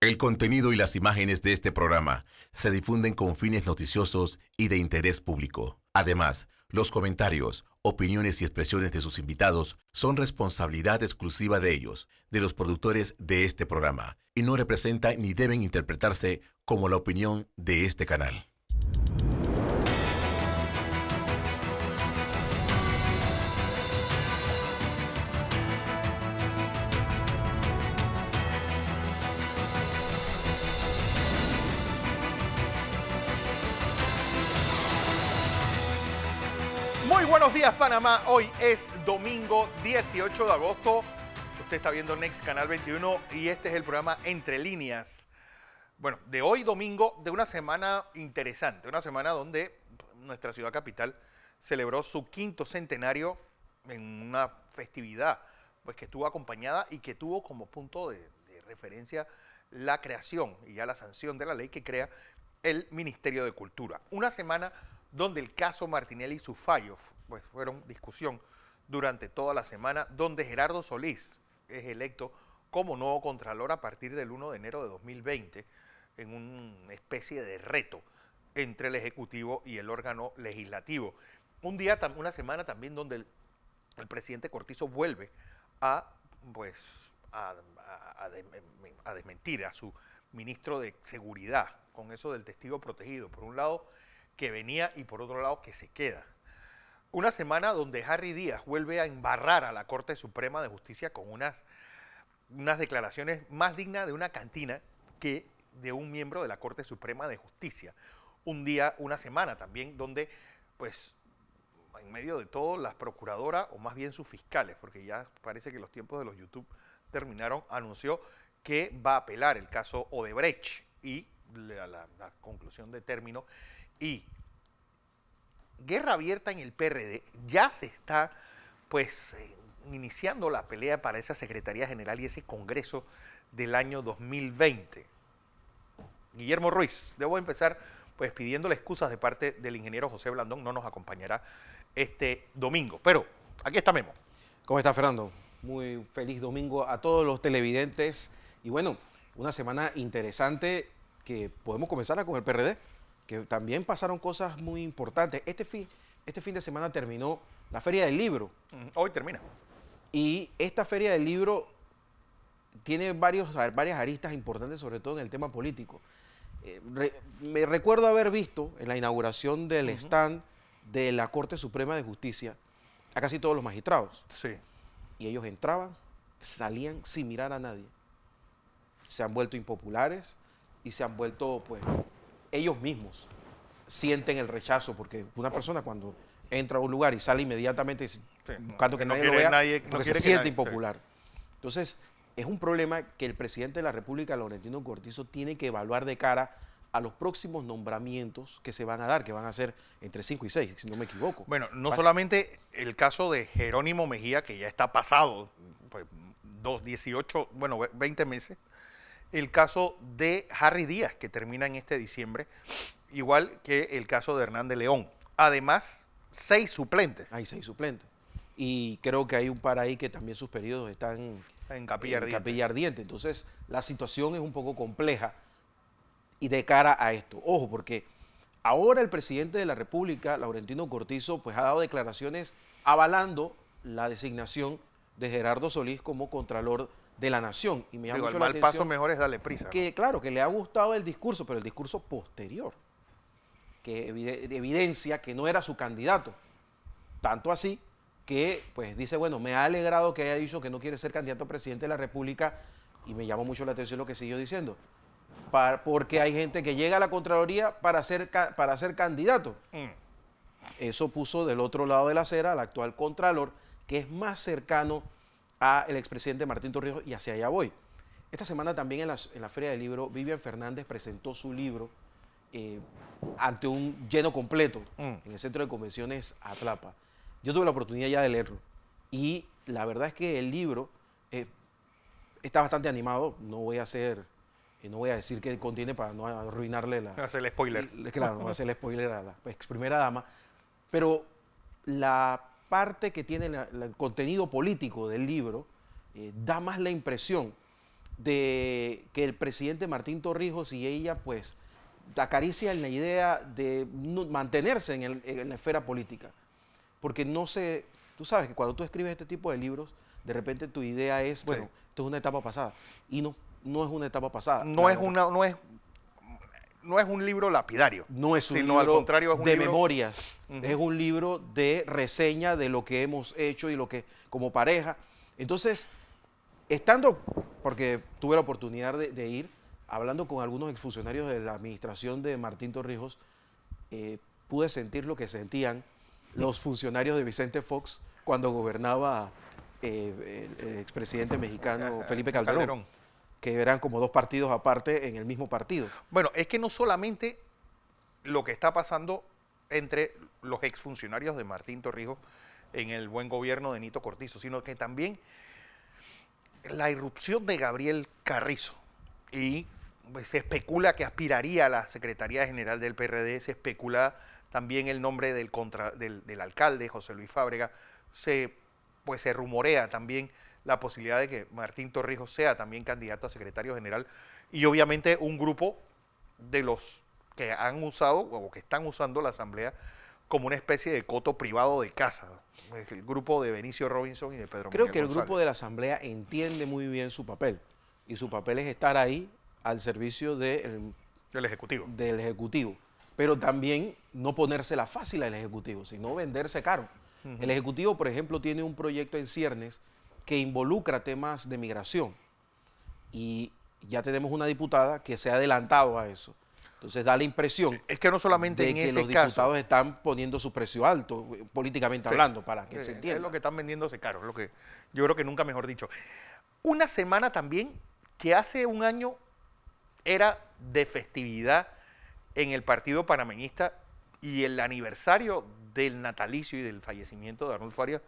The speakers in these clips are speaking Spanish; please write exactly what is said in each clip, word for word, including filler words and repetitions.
El contenido y las imágenes de este programa se difunden con fines noticiosos y de interés público. Además, los comentarios, opiniones y expresiones de sus invitados son responsabilidad exclusiva de ellos, de los productores de este programa, y no representan ni deben interpretarse como la opinión de este canal. Buenos días, Panamá. Hoy es domingo dieciocho de agosto. Usted está viendo Next Canal veintiuno y este es el programa Entre Líneas. Bueno, de hoy domingo, de una semana interesante, una semana donde nuestra ciudad capital celebró su quinto centenario en una festividad pues que estuvo acompañada y que tuvo como punto de, de referencia la creación y ya la sanción de la ley que crea el Ministerio de Cultura. Una semana donde el caso Martinelli y sus fallos pues, fueron discusión durante toda la semana, donde Gerardo Solís es electo como nuevo contralor a partir del uno de enero de dos mil veinte, en una especie de reto entre el Ejecutivo y el órgano legislativo. Un día, una semana también donde el, el presidente Cortizo vuelve a, pues, a, a, a, de, a desmentir a su ministro de Seguridad con eso del testigo protegido. Por un lado, que venía y por otro lado que se queda. Una semana donde Harry Díaz vuelve a embarrar a la Corte Suprema de Justicia con unas, unas declaraciones más dignas de una cantina que de un miembro de la Corte Suprema de Justicia. Un día, una semana también donde, pues, en medio de todo, las procuradoras o más bien sus fiscales, porque ya parece que los tiempos de los YouTube terminaron, anunció que va a apelar el caso Odebrecht y la, la, la conclusión de término. Y guerra abierta en el P R D, ya se está pues eh, iniciando la pelea para esa Secretaría General y ese Congreso del año dos mil veinte. Guillermo Ruiz, debo empezar pues pidiéndole excusas de parte del ingeniero José Blandón, no nos acompañará este domingo, pero aquí está Memo. ¿Cómo está, Fernando? Muy feliz domingo a todos los televidentes y bueno, una semana interesante que podemos comenzar con el P R D. Que también pasaron cosas muy importantes. Este fin, este fin de semana terminó la Feria del Libro. Hoy termina. Y esta Feria del Libro tiene varios, varias aristas importantes, sobre todo en el tema político. Eh, re, me recuerdo haber visto en la inauguración del uh-huh. stand de la Corte Suprema de Justicia a casi todos los magistrados. Sí. Y ellos entraban, salían sin mirar a nadie. Se han vuelto impopulares y se han vuelto, pues... ellos mismos sienten el rechazo, porque una persona cuando entra a un lugar y sale inmediatamente sí, buscando no, que no nadie lo vea, nadie, porque no se siente nadie, impopular. Sí. Entonces, es un problema que el presidente de la República, Laurentino Cortizo, tiene que evaluar de cara a los próximos nombramientos que se van a dar, que van a ser entre cinco y seis, si no me equivoco. Bueno, no Vas solamente el caso de Jerónimo Mejía, que ya está pasado, pues, dos, dieciocho, bueno, veinte meses, el caso de Harry Díaz, que termina en este diciembre, igual que el caso de Hernán de León. Además, seis suplentes. Hay seis suplentes. Y creo que hay un par ahí que también sus periodos están en capilla, en ardiente. capilla ardiente. Entonces, la situación es un poco compleja y de cara a esto. Ojo, porque ahora el presidente de la República, Laurentino Cortizo, pues ha dado declaraciones avalando la designación de Gerardo Solís como Contralor de la Nación. Y me llama mucho la atención. Al paso mejor es darle prisa. Que, ¿no? Claro, que le ha gustado el discurso, pero el discurso posterior, que evide evidencia que no era su candidato. Tanto así que, pues, dice, bueno, me ha alegrado que haya dicho que no quiere ser candidato a presidente de la República, y me llama mucho la atención lo que siguió diciendo. Para, porque hay gente que llega a la Contraloría para ser, ca para ser candidato. Mm. Eso puso del otro lado de la acera al actual Contralor, que es más cercano al expresidente Martín Torrijos, y hacia allá voy. Esta semana también en la, en la Feria del Libro, Vivian Fernández presentó su libro eh, ante un lleno completo mm. en el Centro de Convenciones Atlapa. Yo tuve la oportunidad ya de leerlo y la verdad es que el libro eh, está bastante animado. No voy a hacer, eh, no voy a decir qué contiene para no arruinarle la... No hacer el spoiler. Y, claro, no voy a hacer el spoiler a la ex primera dama, pero la... parte que tiene la, la, el contenido político del libro eh, da más la impresión de que el presidente Martín Torrijos y ella pues acarician la idea de no, mantenerse en, el, en la esfera política. Porque no se... Tú sabes que cuando tú escribes este tipo de libros, de repente tu idea es, bueno, sí. esto es una etapa pasada. Y no, no es una etapa pasada. No es una... No es... No es un libro lapidario. No es un sino libro al contrario, es un de libro... memorias. Uh-huh. Es un libro de reseña de lo que hemos hecho y lo que como pareja. Entonces, estando, porque tuve la oportunidad de, de ir, hablando con algunos exfuncionarios de la administración de Martín Torrijos, eh, pude sentir lo que sentían los funcionarios de Vicente Fox cuando gobernaba eh, el, el expresidente mexicano Felipe Calderón. Calderón. Que eran como dos partidos aparte en el mismo partido. Bueno, es que no solamente lo que está pasando entre los exfuncionarios de Martín Torrijos en el buen gobierno de Nito Cortizo, sino que también la irrupción de Gabriel Carrizo. Y pues, se especula que aspiraría a la Secretaría General del P R D, se especula también el nombre del, contra, del, del alcalde, José Luis Fábrega, se, pues se rumorea también la posibilidad de que Martín Torrijos sea también candidato a secretario general y obviamente un grupo de los que han usado o que están usando la asamblea como una especie de coto privado de casa, el grupo de Benicio Robinson y de Pedro Miguel González. Creo que el grupo de la asamblea entiende muy bien su papel y su papel es estar ahí al servicio del, del Ejecutivo. del Ejecutivo, pero también no ponérsela fácil al Ejecutivo, sino venderse caro. Uh-huh. El Ejecutivo, por ejemplo, tiene un proyecto en ciernes que involucra temas de migración. Y ya tenemos una diputada que se ha adelantado a eso. Entonces da la impresión... Es que no solamente de en que ese los diputados caso, están poniendo su precio alto, políticamente sí, hablando, para que sí, se entienda. Es lo que están vendiéndose caro, lo que yo creo que nunca mejor dicho. Una semana también que hace un año era de festividad en el Partido Panameñista y el aniversario del natalicio y del fallecimiento de Arnulfo Arias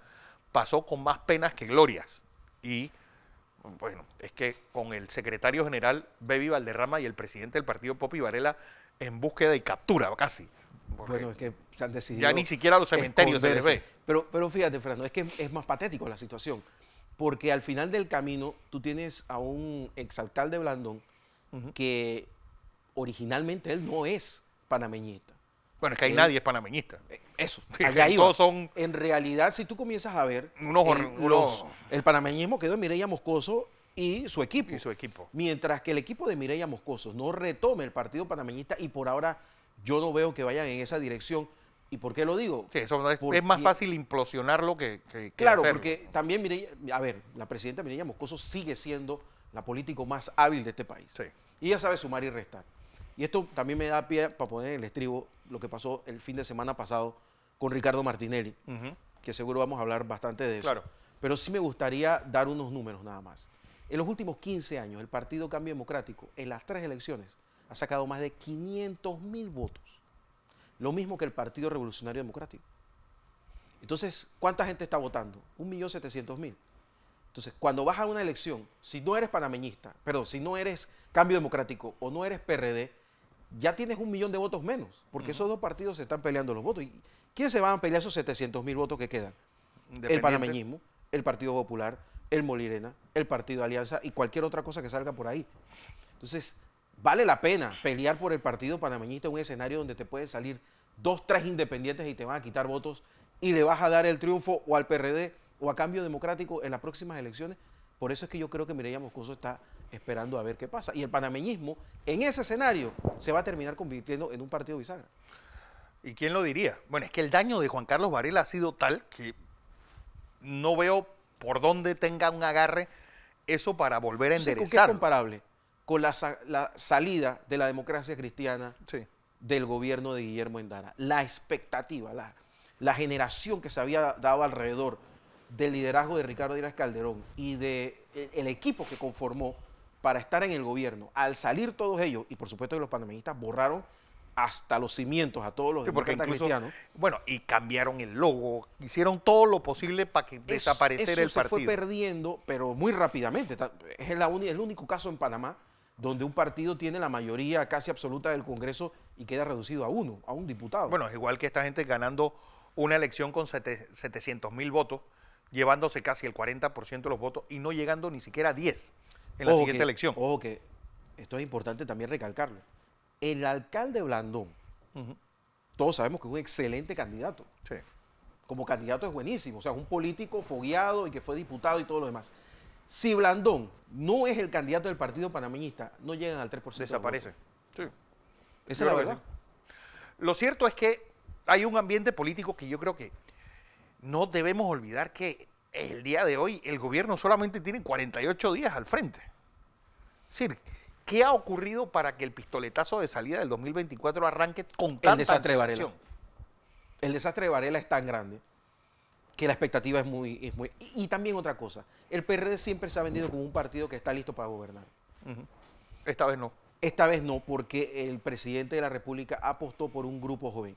pasó con más penas que glorias. Y, bueno, es que con el secretario general Bebi Valderrama y el presidente del partido Popi Varela en búsqueda y captura, casi. Bueno, es que se han decidido... Ya ni siquiera los cementerios se les ve. Pero, pero fíjate, Fernando, es que es más patético la situación. Porque al final del camino tú tienes a un exalcalde Blandón uh-huh. que originalmente él no es panameñista. Bueno, es que ahí el, nadie es panameñista. Eso, allá iba. Todos son... En realidad, si tú comienzas a ver... Unos, el, unos... Los, el panameñismo quedó en Mireya Moscoso y su equipo. Y su equipo. Mientras que el equipo de Mireya Moscoso no retome el partido panameñista y por ahora yo no veo que vayan en esa dirección. ¿Y por qué lo digo? Sí, eso es, porque, es más fácil implosionarlo que, que, que Claro, hacerlo. Porque también Mireya... A ver, la presidenta Mireya Moscoso sigue siendo la político más hábil de este país. Sí. Y ella sabe sumar y restar. Y esto también me da pie para poner en el estribo lo que pasó el fin de semana pasado con Ricardo Martinelli, uh-huh. que seguro vamos a hablar bastante de eso. Claro. Pero sí me gustaría dar unos números nada más. En los últimos quince años, el Partido Cambio Democrático, en las tres elecciones, ha sacado más de quinientos mil votos. Lo mismo que el Partido Revolucionario Democrático. Entonces, ¿cuánta gente está votando? un millón setecientos mil. Entonces, cuando vas a una elección, si no eres panameñista, perdón, si no eres Cambio Democrático o no eres P R D, ya tienes un millón de votos menos, porque uh-huh. esos dos partidos se están peleando los votos. ¿Y quién se van a pelear esos setecientos mil votos que quedan? El panameñismo, el Partido Popular, el Molirena, el Partido Alianza y cualquier otra cosa que salga por ahí. Entonces, vale la pena pelear por el Partido Panameñista en un escenario donde te pueden salir dos, tres independientes y te van a quitar votos y le vas a dar el triunfo o al P R D o a Cambio Democrático en las próximas elecciones. Por eso es que yo creo que Mireya Moscoso está esperando a ver qué pasa. Y el panameñismo, en ese escenario, se va a terminar convirtiendo en un partido bisagra. ¿Y quién lo diría? Bueno, es que el daño de Juan Carlos Varela ha sido tal que no veo por dónde tenga un agarre eso para volver a enderezar. ¿Con qué es comparable? Con la, la salida de la democracia cristiana sí. del gobierno de Guillermo Endara. La expectativa, la, la generación que se había dado alrededor del liderazgo de Ricardo Díaz Calderón y del de equipo que conformó para estar en el gobierno, al salir todos ellos, y por supuesto que los panameñistas borraron hasta los cimientos a todos los sí, demócratas cristianos. Bueno, y cambiaron el logo, hicieron todo lo posible para que desapareciera el partido. Eso se fue perdiendo, pero muy rápidamente. Es la un, el único caso en Panamá donde un partido tiene la mayoría casi absoluta del Congreso y queda reducido a uno, a un diputado. Bueno, es igual que esta gente ganando una elección con setecientos mil votos, llevándose casi el cuarenta por ciento de los votos y no llegando ni siquiera a diez. en la ojo siguiente que, elección. Ojo que esto es importante también recalcarlo. El alcalde Blandón, uh-huh. todos sabemos que es un excelente candidato. Sí. Como candidato es buenísimo, o sea, un político fogueado y que fue diputado y todo lo demás. Si Blandón no es el candidato del Partido Panameñista, no llegan al tres por ciento. Desaparece. Sí. Esa es la verdad. Sí. Lo cierto es que hay un ambiente político que yo creo que no debemos olvidar que el día de hoy el gobierno solamente tiene cuarenta y ocho días al frente. Es decir, ¿qué ha ocurrido para que el pistoletazo de salida del dos mil veinticuatro arranque con tanta anticipación? El desastre de Varela es tan grande que la expectativa es muy... Es muy y, y también otra cosa, el P R D siempre se ha vendido como un partido que está listo para gobernar. Uh-huh. Esta vez no. Esta vez no, porque el presidente de la República apostó por un grupo joven.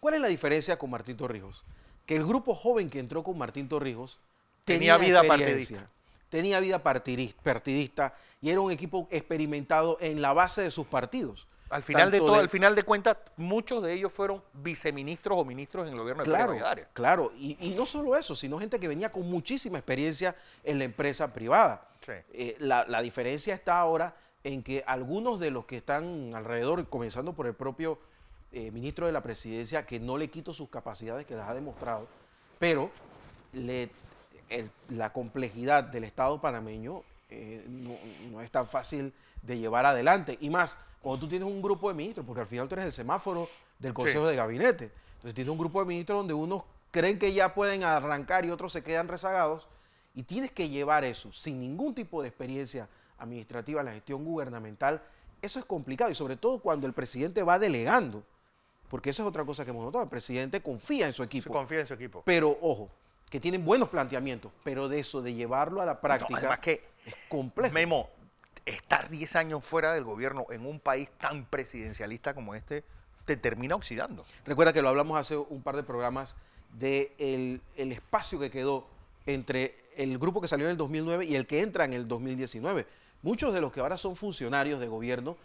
¿Cuál es la diferencia con Martín Torrijos? Que el grupo joven que entró con Martín Torrijos tenía, tenía vida partidista. Tenía vida partidista y era un equipo experimentado en la base de sus partidos. Al final de todo, del... al final de cuentas, muchos de ellos fueron viceministros o ministros en el gobierno de Claro, claro. Y, y no solo eso, sino gente que venía con muchísima experiencia en la empresa privada. Sí. Eh, la, la diferencia está ahora en que algunos de los que están alrededor, comenzando por el propio eh, ministro de la presidencia, que no le quito sus capacidades, que las ha demostrado, pero le, el, la complejidad del Estado panameño eh, no, no es tan fácil de llevar adelante. Y más... cuando tú tienes un grupo de ministros, porque al final tú eres el semáforo del Consejo sí. de Gabinete. Entonces tienes un grupo de ministros donde unos creen que ya pueden arrancar y otros se quedan rezagados. Y tienes que llevar eso sin ningún tipo de experiencia administrativa en la gestión gubernamental. Eso es complicado y sobre todo cuando el presidente va delegando. Porque eso es otra cosa que hemos notado. El presidente confía en su equipo. Se confía en su equipo. Pero, ojo, que tienen buenos planteamientos. Pero de eso, de llevarlo a la práctica, no, además que es complejo. Memo, estar diez años fuera del gobierno en un país tan presidencialista como este te termina oxidando. Recuerda que lo hablamos hace un par de programas de el, el espacio que quedó entre el grupo que salió en el dos mil nueve y el que entra en el dos mil diecinueve. Muchos de los que ahora son funcionarios de gobierno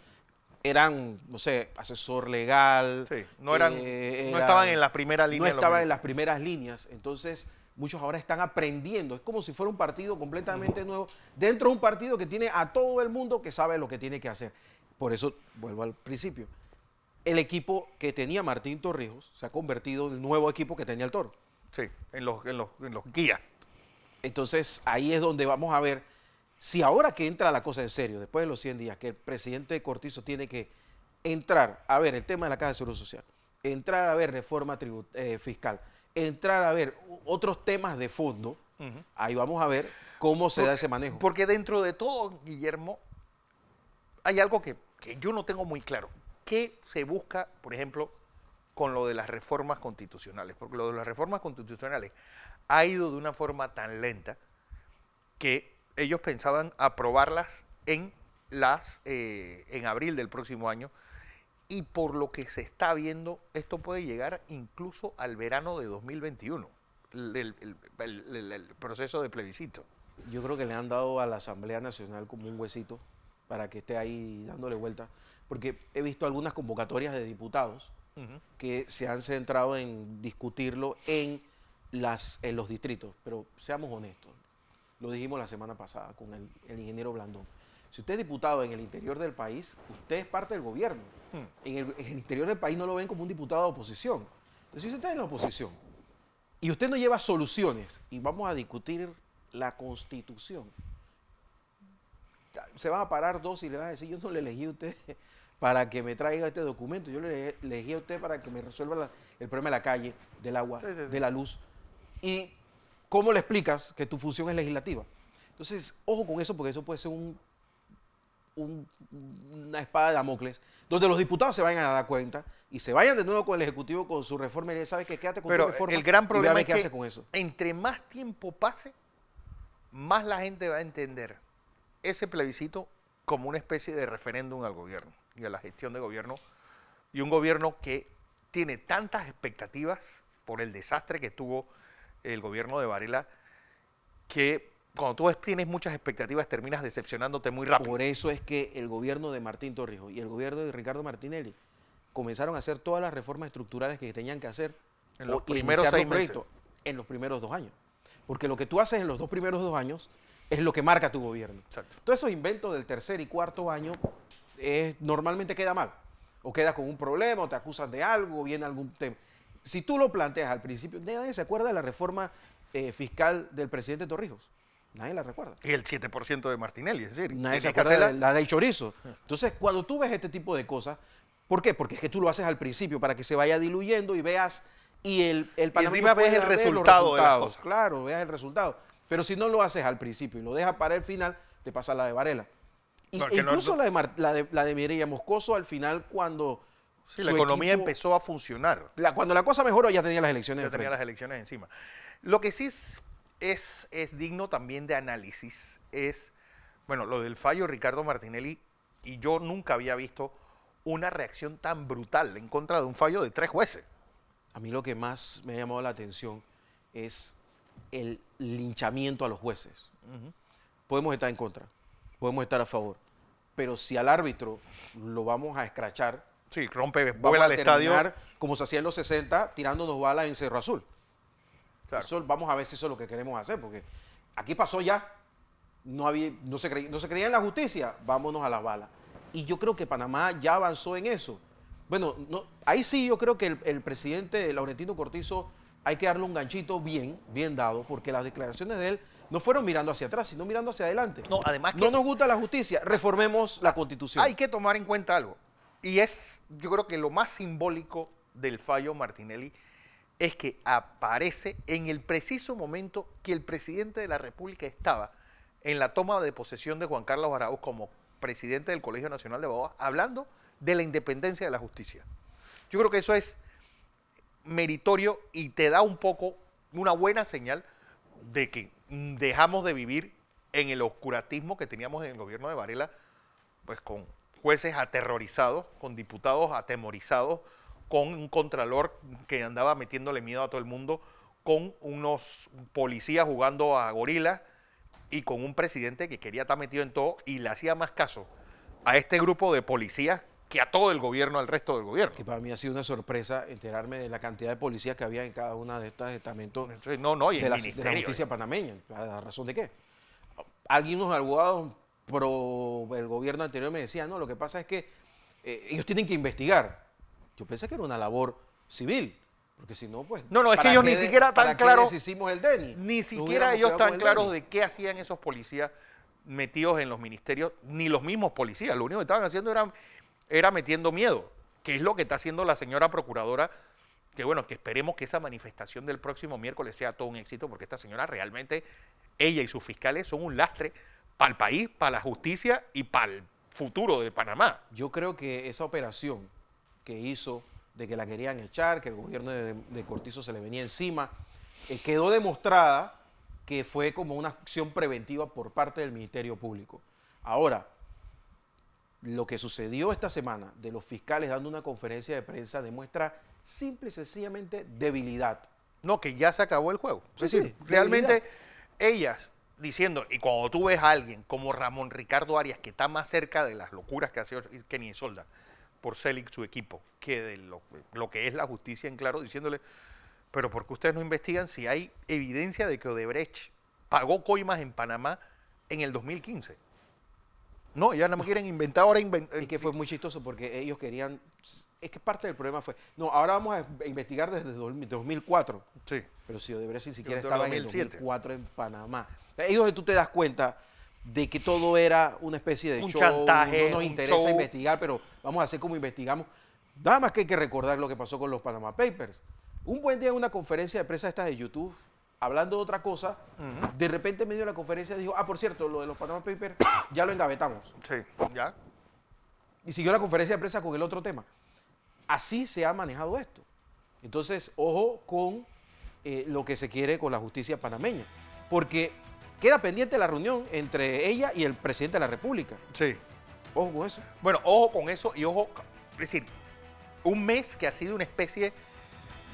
eran, no sé, asesor legal. Sí, no, eran, eh, no estaban en las primeras líneas. No estaban en las primeras líneas. Entonces... muchos ahora están aprendiendo. Es como si fuera un partido completamente nuevo dentro de un partido que tiene a todo el mundo que sabe lo que tiene que hacer. Por eso, vuelvo al principio, el equipo que tenía Martín Torrijos se ha convertido en el nuevo equipo que tenía el Toro. Sí, en los, en los, en los guías. Entonces, ahí es donde vamos a ver si ahora que entra la cosa en serio, después de los cien días, que el presidente Cortizo tiene que entrar a ver el tema de la Caja de Seguro Social, entrar a ver reforma eh, fiscal, entrar a ver otros temas de fondo, uh-huh. ahí vamos a ver cómo se porque, da ese manejo. Porque dentro de todo, Guillermo, hay algo que, que yo no tengo muy claro. ¿Qué se busca, por ejemplo, con lo de las reformas constitucionales? Porque lo de las reformas constitucionales ha ido de una forma tan lenta que ellos pensaban aprobarlas en, las, eh, en abril del próximo año. Y por lo que se está viendo, esto puede llegar incluso al verano de dos mil veintiuno, el, el, el, el proceso de plebiscito. Yo creo que le han dado a la Asamblea Nacional como un huesito para que esté ahí dándole vuelta, porque he visto algunas convocatorias de diputados uh-huh. que se han centrado en discutirlo en, las, en los distritos, pero seamos honestos, lo dijimos la semana pasada con el, el ingeniero Blandón. Si usted es diputado en el interior del país, usted es parte del gobierno. Hmm. En, el, en el interior del país no lo ven como un diputado de oposición. Entonces, si usted está en la oposición y usted no lleva soluciones y vamos a discutir la Constitución, se van a parar dos y le van a decir, yo no le elegí a usted para que me traiga este documento, yo le elegí a usted para que me resuelva la, el problema de la calle, del agua, sí, sí, sí. de la luz. ¿Y cómo le explicas que tu función es legislativa? Entonces, ojo con eso porque eso puede ser un... Un, una espada de Damocles, donde los diputados se vayan a dar cuenta y se vayan de nuevo con el Ejecutivo con su reforma y sabes que quédate con Pero tu reforma. El gran problema es que hace con eso. Entre más tiempo pase, más la gente va a entender ese plebiscito como una especie de referéndum al gobierno y a la gestión de gobierno y un gobierno que tiene tantas expectativas por el desastre que tuvo el gobierno de Varela que cuando tú tienes muchas expectativas terminas decepcionándote muy rápido. Por eso es que el gobierno de Martín Torrijos y el gobierno de Ricardo Martinelli comenzaron a hacer todas las reformas estructurales que tenían que hacer en los primeros seis meses. En los primeros dos años. Porque lo que tú haces en los dos primeros dos años es lo que marca tu gobierno. Exacto. Todos esos inventos del tercer y cuarto año eh, normalmente queda mal. O queda con un problema, o te acusan de algo, o viene algún tema. Si tú lo planteas al principio, nadie se acuerda de la reforma eh, fiscal del presidente Torrijos. Nadie la recuerda. Y el siete por ciento de Martinelli, es decir. Nadie se acuerda de la ley Chorizo. Entonces, cuando tú ves este tipo de cosas, ¿por qué? Porque es que tú lo haces al principio para que se vaya diluyendo y veas... Y el, el panameño ves el resultado de las cosas. Claro, veas el resultado. Pero si no lo haces al principio y lo dejas para el final, te pasa la de Varela. Y, no, e incluso no, la de, Mar, la de, la de Mireya Moscoso al final cuando... Sí, la economía equipo, empezó a funcionar. La, cuando la cosa mejoró ya tenía las elecciones encima. Ya tenía las elecciones encima. Lo que sí es, es, es digno también de análisis es, bueno, lo del fallo de Ricardo Martinelli, y yo nunca había visto una reacción tan brutal en contra de un fallo de tres jueces. A mí lo que más me ha llamado la atención es el linchamiento a los jueces. Uh-huh. Podemos estar en contra, podemos estar a favor, pero si al árbitro lo vamos a escrachar, sí, rompe, vuela al estadio, como se hacía en los sesenta, tirándonos balas en Cerro Azul. Claro. Eso, vamos a ver si eso es lo que queremos hacer, porque aquí pasó ya, no, había, no, se creía, no se creía en la justicia, vámonos a las balas. Y yo creo que Panamá ya avanzó en eso. Bueno, no, ahí sí yo creo que el, el presidente Laurentino Cortizo hay que darle un ganchito bien, bien dado, porque las declaraciones de él no fueron mirando hacia atrás, sino mirando hacia adelante. No, además que no nos gusta la justicia, reformemos la Constitución. Hay que tomar en cuenta algo, y es, yo creo que lo más simbólico del fallo Martinelli es que aparece en el preciso momento que el presidente de la República estaba en la toma de posesión de Juan Carlos Varela como presidente del Colegio Nacional de Abogados, hablando de la independencia de la justicia. Yo creo que eso es meritorio y te da un poco una buena señal de que dejamos de vivir en el oscurantismo que teníamos en el gobierno de Varela, pues con jueces aterrorizados, con diputados atemorizados, con un contralor que andaba metiéndole miedo a todo el mundo, con unos policías jugando a gorilas y con un presidente que quería estar metido en todo y le hacía más caso a este grupo de policías que a todo el gobierno, al resto del gobierno. Que para mí ha sido una sorpresa enterarme de la cantidad de policías que había en cada una de estas estamentos. Entonces, no, no, y de, la, de la justicia panameña. ¿A la razón de qué? Algunos abogados pro el gobierno anterior me decían, no, lo que pasa es que eh, ellos tienen que investigar. Yo pensé que era una labor civil, porque si no, pues... No, no, es que ellos ni siquiera tan claros... hicimos el D E N I. Ni siquiera ellos tan claros de qué hacían esos policías metidos en los ministerios, ni los mismos policías. Lo único que estaban haciendo era, era metiendo miedo, que es lo que está haciendo la señora procuradora, que bueno, que esperemos que esa manifestación del próximo miércoles sea todo un éxito, porque esta señora realmente, ella y sus fiscales son un lastre para el país, para la justicia y para el futuro de Panamá. Yo creo que esa operación que hizo de que la querían echar, que el gobierno de, de Cortizo se le venía encima, eh, quedó demostrada que fue como una acción preventiva por parte del Ministerio Público. Ahora, lo que sucedió esta semana de los fiscales dando una conferencia de prensa demuestra simple y sencillamente debilidad. No, que ya se acabó el juego. Sí, es decir, sí, realmente debilidad. Ellas diciendo, y cuando tú ves a alguien como Ramón Ricardo Arias, que está más cerca de las locuras que hace Kenny Solda por Selig, su equipo, que de lo, lo que es la justicia en claro, diciéndole... Pero ¿por qué ustedes no investigan si hay evidencia de que Odebrecht pagó coimas en Panamá en el dos mil quince? No, ellas no me quieren inventar ahora. Invent y que fue muy chistoso porque ellos querían... Es que parte del problema fue... No, ahora vamos a investigar desde dos mil cuatro. Sí. Pero si Odebrecht ni siquiera estaba en el dos mil cuatro en Panamá. Ellos, tú te das cuenta de que todo era una especie de un show. Chantaje, no nos interesa show. Investigar, pero vamos a hacer como investigamos. Nada más que hay que recordar lo que pasó con los Panama Papers. Un buen día en una conferencia de prensa esta de YouTube, hablando de otra cosa, uh-huh. de repente en medio de la conferencia dijo, ah, por cierto, lo de los Panama Papers ya lo engavetamos. Sí, ya. Y siguió la conferencia de prensa con el otro tema. Así se ha manejado esto. Entonces, ojo con eh, lo que se quiere con la justicia panameña, porque queda pendiente la reunión entre ella y el presidente de la República. Sí. Ojo con eso. Bueno, ojo con eso y ojo, es decir, un mes que ha sido una especie...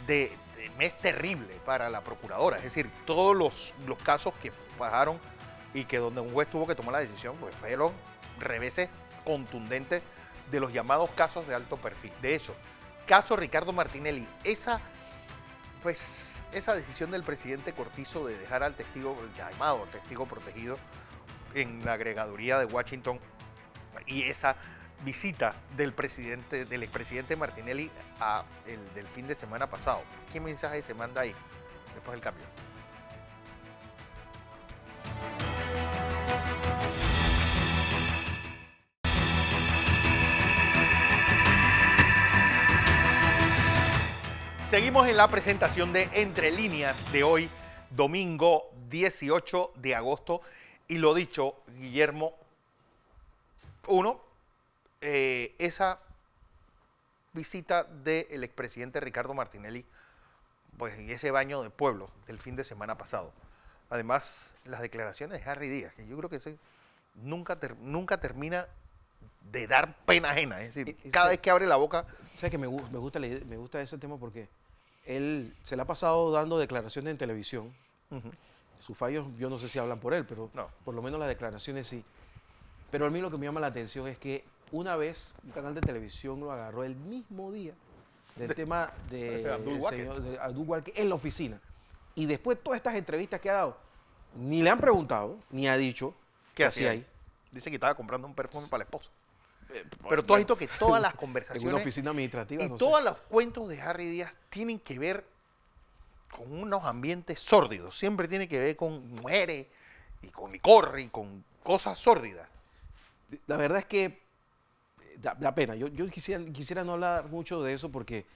De, de mes terrible para la procuradora, es decir, todos los, los casos que fajaron y que donde un juez tuvo que tomar la decisión, pues fueron reveses contundentes de los llamados casos de alto perfil. De hecho, caso Ricardo Martinelli, esa, pues, esa decisión del presidente Cortizo de dejar al testigo, el llamado testigo protegido, en la agregaduría de Washington y esa visita del presidente, del expresidente Martinelli a el, del fin de semana pasado. ¿Qué mensaje se manda ahí? Después del cambio. Seguimos en la presentación de Entre Líneas de hoy, domingo dieciocho de agosto. Y lo dicho, Guillermo, uno, eh, esa visita del expresidente Ricardo Martinelli, pues en ese baño de pueblo del fin de semana pasado. Además, las declaraciones de Harry Díaz, que yo creo que eso nunca, ter, nunca termina de dar pena ajena. Es decir, y, y cada sé, vez que abre la boca... ¿Sabes que me, me, gusta, me gusta ese tema? Porque él se le ha pasado dando declaraciones en televisión. Uh-huh. Sus fallos, yo no sé si hablan por él, pero no, por lo menos las declaraciones sí. Pero a mí lo que me llama la atención es que una vez un canal de televisión lo agarró el mismo día del de, tema de, de Abdul Walker en la oficina. Y después todas estas entrevistas que ha dado, ni le han preguntado, ni ha dicho qué hacía ahí. Dice que estaba comprando un perfume para la esposa. Eh, Pero tú has visto que todas las conversaciones... en una oficina administrativa, y no todos sé. Los cuentos de Harry Díaz tienen que ver con unos ambientes sórdidos. Siempre tiene que ver con mujeres y con licor y con cosas sórdidas. La verdad es que da, da pena. Yo, yo quisiera, quisiera no hablar mucho de eso porque,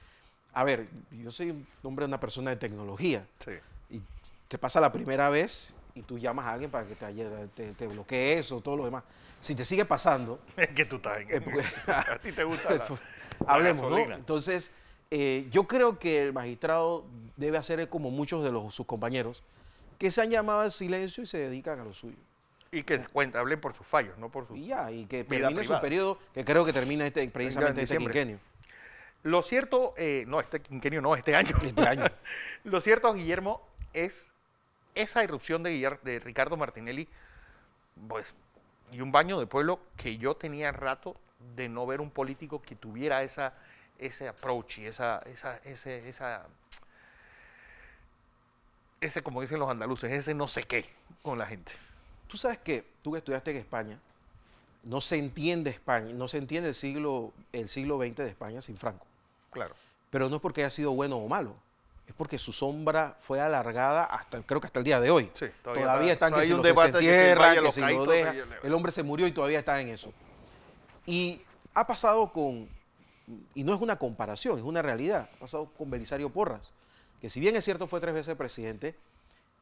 a ver, yo soy un hombre, una persona de tecnología. Sí. Y te pasa la primera vez y tú llamas a alguien para que te, te, te bloquee eso, todo lo demás. Si te sigue pasando... Es que tú estás en... Eh, porque, a ti te gusta la, hablemos, la ¿no? Entonces, eh, yo creo que el magistrado debe hacer como muchos de los, sus compañeros que se han llamado al silencio y se dedican a lo suyo. Y que cuenta, hablen por sus fallos, no por su... Y ya, y que termine su periodo, que creo que termina este, precisamente este quinquenio. Lo cierto... Eh, no, este quinquenio no, este año. Este año. Lo cierto, Guillermo, es... Esa irrupción de, Guillermo, de Ricardo Martinelli, pues, y un baño de pueblo que yo tenía rato de no ver un político que tuviera esa, ese approach y esa, esa, ese, esa, ese, como dicen los andaluces, ese no sé qué con la gente. Tú sabes que tú que estudiaste en España, no se entiende España, no se entiende el siglo, el siglo veinte de España sin Franco. Claro. Pero no es porque haya sido bueno o malo. Es porque su sombra fue alargada hasta, creo que hasta el día de hoy. Sí, todavía, todavía está, están que si lo se entierra, que si lo deja. El hombre se murió y todavía está en eso. Y ha pasado con, y no es una comparación, es una realidad, ha pasado con Belisario Porras, que si bien es cierto fue tres veces presidente,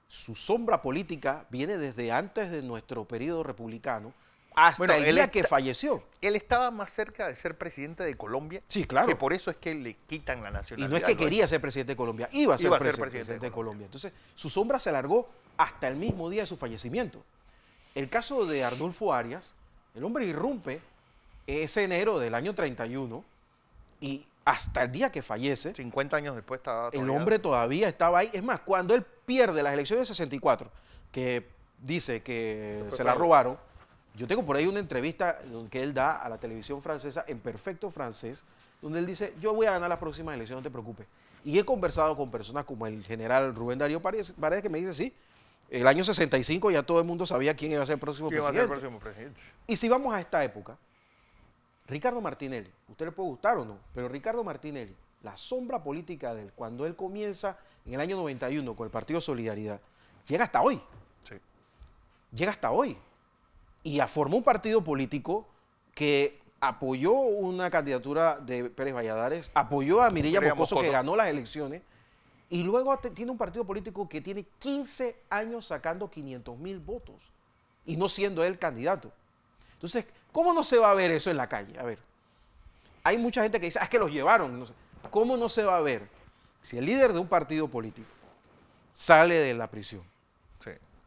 su sombra política viene desde antes de nuestro periodo republicano hasta bueno, el día está, que falleció. Él estaba más cerca de ser presidente de Colombia. Sí, claro. Que por eso es que le quitan la nacionalidad. Y no es que quería ser presidente de Colombia, iba a ser, iba a ser presidente, presidente de, Colombia. de Colombia. Entonces, su sombra se alargó hasta el mismo día de su fallecimiento. El caso de Arnulfo Arias, el hombre irrumpe ese enero del año treinta y uno y hasta el día que fallece... cincuenta años después estaba... Todavía... El hombre todavía estaba ahí. Es más, cuando él pierde las elecciones de sesenta y cuatro, que dice que después se la robaron... Yo tengo por ahí una entrevista que él da a la televisión francesa en perfecto francés, donde él dice, yo voy a ganar las próximas elecciones, no te preocupes. Y he conversado con personas como el general Rubén Darío Paredes, que me dice, sí, el año sesenta y cinco ya todo el mundo sabía quién iba a ser el próximo presidente. ¿Quién va a ser el próximo presidente? Y si vamos a esta época, Ricardo Martinelli, usted le puede gustar o no, pero Ricardo Martinelli, la sombra política de él, cuando él comienza en el año noventa y uno con el Partido Solidaridad, llega hasta hoy. Sí. Llega hasta hoy. Y formó un partido político que apoyó una candidatura de Pérez Valladares, apoyó a Mireya Moscoso, Moscoso, que ganó las elecciones, y luego tiene un partido político que tiene quince años sacando quinientos mil votos, y no siendo él candidato. Entonces, ¿cómo no se va a ver eso en la calle? A ver, hay mucha gente que dice, ah, es que los llevaron. No sé. ¿Cómo no se va a ver si el líder de un partido político sale de la prisión?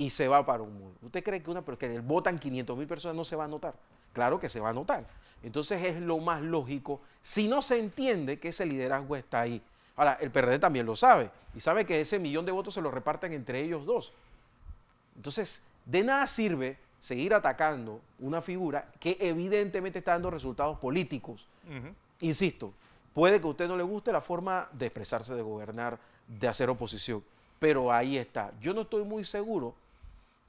Y se va para un muro. ¿Usted cree que una que le votan quinientos mil personas no se va a notar? Claro que se va a notar. Entonces es lo más lógico si no se entiende que ese liderazgo está ahí. Ahora, el P R D también lo sabe y sabe que ese millón de votos se lo reparten entre ellos dos. Entonces, de nada sirve seguir atacando una figura que evidentemente está dando resultados políticos. Uh-huh. Insisto, puede que a usted no le guste la forma de expresarse, de gobernar, de hacer oposición, pero ahí está. Yo no estoy muy seguro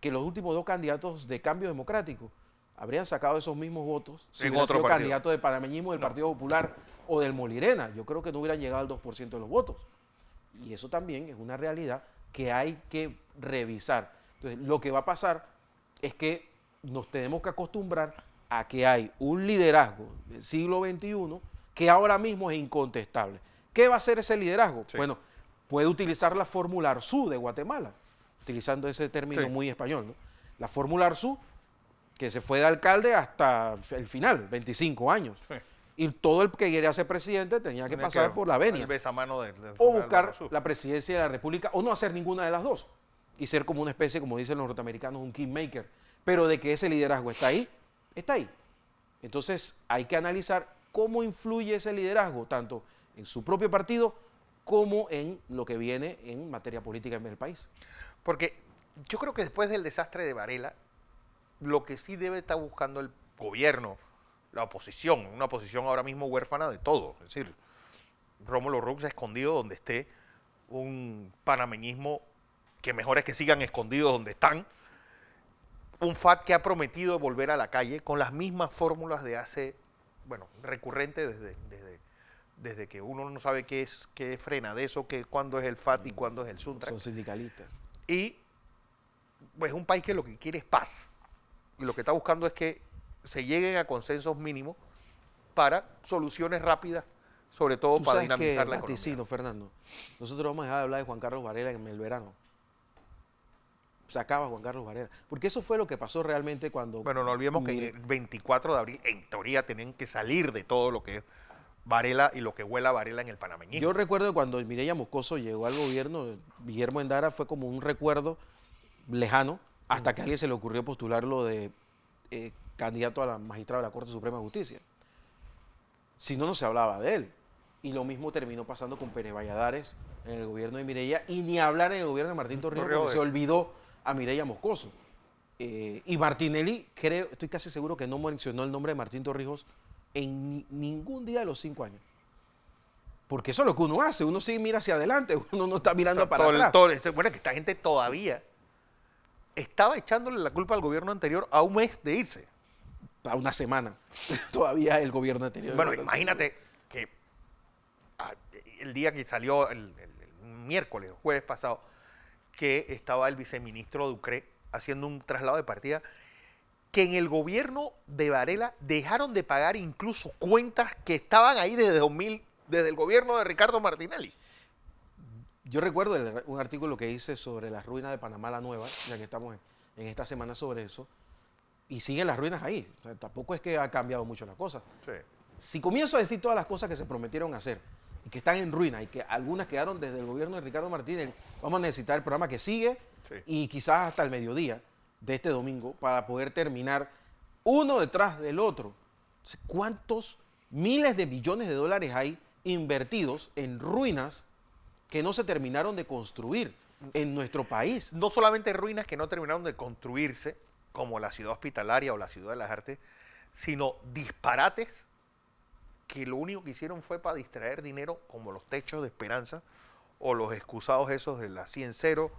que los últimos dos candidatos de Cambio Democrático habrían sacado esos mismos votos si hubieran sido candidatos de panameñismo, del no. Partido Popular o del Molirena. Yo creo que no hubieran llegado al dos por ciento de los votos. Y eso también es una realidad que hay que revisar. Entonces, lo que va a pasar es que nos tenemos que acostumbrar a que hay un liderazgo del siglo veintiuno que ahora mismo es incontestable. ¿Qué va a hacer ese liderazgo? Sí. Bueno, puede utilizar la fórmula Arzú de Guatemala, utilizando ese término sí. muy español, ¿no? La fórmula Arzú, que se fue de alcalde hasta el final, veinticinco años. Sí. Y todo el que quería ser presidente tenía que tenía pasar que, por la venia. Mano de, de, o buscar la presidencia de la República, o no hacer ninguna de las dos. Y ser como una especie, como dicen los norteamericanos, un kingmaker. Pero de que ese liderazgo está ahí, está ahí. Entonces hay que analizar cómo influye ese liderazgo, tanto en su propio partido como en lo que viene en materia política en el país. Porque yo creo que después del desastre de Varela, lo que sí debe estar buscando el gobierno, la oposición, una oposición ahora mismo huérfana de todo. Es decir, Rómulo Rux ha escondido donde esté un panameñismo que mejor es que sigan escondidos donde están. Un F A T que ha prometido volver a la calle con las mismas fórmulas de hace, bueno, recurrente desde, desde, desde que uno no sabe qué es, qué frena de eso, qué, cuándo es el F A T y cuándo es el Suntrack. Son sindicalistas. Y pues un país que lo que quiere es paz. Y lo que está buscando es que se lleguen a consensos mínimos para soluciones rápidas, sobre todo ¿Tú para sabes dinamizar que la economía. Fernando, nosotros vamos a dejar de hablar de Juan Carlos Varela en el verano. Sacaba Juan Carlos Varela. Porque eso fue lo que pasó realmente cuando... Bueno, no olvidemos que el veinticuatro de abril, en teoría, tenían que salir de todo lo que es Varela y lo que huela Varela en el panameñismo. Yo recuerdo cuando Mireya Moscoso llegó al gobierno, Guillermo Endara fue como un recuerdo lejano, hasta que a alguien se le ocurrió postularlo de eh, candidato a la magistrada de la Corte Suprema de Justicia. Si no, no se hablaba de él. Y lo mismo terminó pasando con Pérez Valladares en el gobierno de Mireya, y ni hablar en el gobierno de Martín Torrijos, porque de... se olvidó a Mireya Moscoso. Eh, y Martinelli, creo, estoy casi seguro que no mencionó el nombre de Martín Torrijos en ni, ningún día de los cinco años. Porque eso es lo que uno hace, uno sí mira hacia adelante, uno no está mirando para todo, atrás. Todo, esto, bueno, que esta gente todavía estaba echándole la culpa al gobierno anterior a un mes de irse. A una semana. Todavía el gobierno anterior. Bueno, imagínate que a, el día que salió, el, el, el miércoles, el jueves pasado, que estaba el viceministro Ducre haciendo un traslado de partida, que en el gobierno de Varela dejaron de pagar incluso cuentas que estaban ahí desde dos mil, desde el gobierno de Ricardo Martinelli. Yo recuerdo el, un artículo que hice sobre las ruinas de Panamá la Nueva, ya que estamos en, en esta semana sobre eso, y siguen las ruinas ahí. O sea, tampoco es que ha cambiado mucho la cosa. Sí. Si comienzo a decir todas las cosas que se prometieron hacer, y que están en ruinas, y que algunas quedaron desde el gobierno de Ricardo Martínez, vamos a necesitar el programa que sigue, sí, y quizás hasta el mediodía de este domingo, para poder terminar uno detrás del otro. ¿Cuántos miles de millones de dólares hay invertidos en ruinas que no se terminaron de construir en nuestro país? No solamente ruinas que no terminaron de construirse, como la ciudad hospitalaria o la ciudad de las artes, sino disparates que lo único que hicieron fue para distraer dinero, como los techos de Esperanza o los excusados esos de la Ciencero